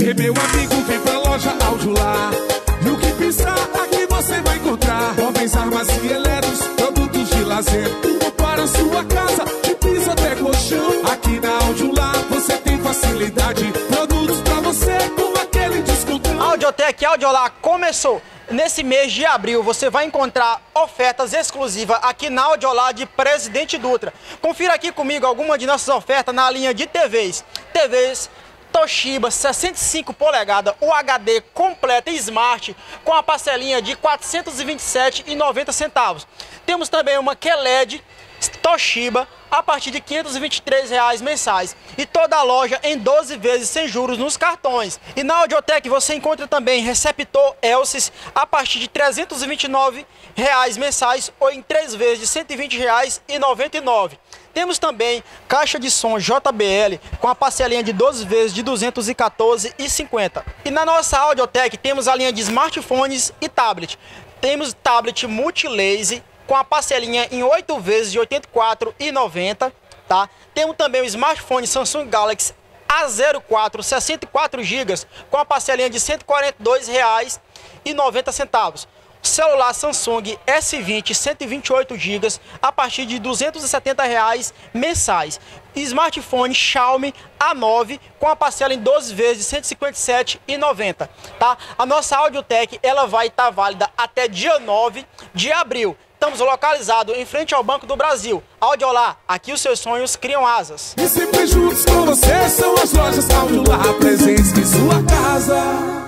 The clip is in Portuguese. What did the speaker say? Ei, meu amigo, vem pra loja Audiolar. No que pisar, aqui você vai encontrar móveis, armas e eletros, produtos de lazer, tudo para sua casa, de piso até colchão. Aqui na Audiolar você tem facilidade, produtos pra você com aquele descontão. Audiotech Audiolar começou! Nesse mês de abril você vai encontrar ofertas exclusivas aqui na Audiolar de Presidente Dutra. Confira aqui comigo algumas de nossas ofertas na linha de TVs. TVs Toshiba 65 polegadas, o HD completa e Smart com a parcelinha de R$ 427,90. Temos também uma QLED Toshiba a partir de R$ 523 mensais e toda a loja em 12 vezes sem juros nos cartões. E na Audiotech você encontra também receptor Elsys a partir de R$ 329 mensais ou em 3 vezes de R$ 120,99. Temos também caixa de som JBL com a parcelinha de 12 vezes de R$ 214,50. E na nossa Audiotech temos a linha de smartphones e tablet. Temos tablet Multilaser com a parcelinha em 8 vezes de R$ 84,90, tá? Temos também o smartphone Samsung Galaxy A04 64 GB com a parcelinha de R$ 142,90. Celular Samsung S20 128 GB a partir de R$ 270 mensais. Smartphone Xiaomi A9 com a parcela em 12 vezes de R$ 157,90, tá? A nossa Audiotech ela vai estar válida até dia 9 de abril. Estamos localizados em frente ao Banco do Brasil. Audiolar, aqui os seus sonhos criam asas. E sempre juntos com você são as lojas Audiolar, presentes em sua casa.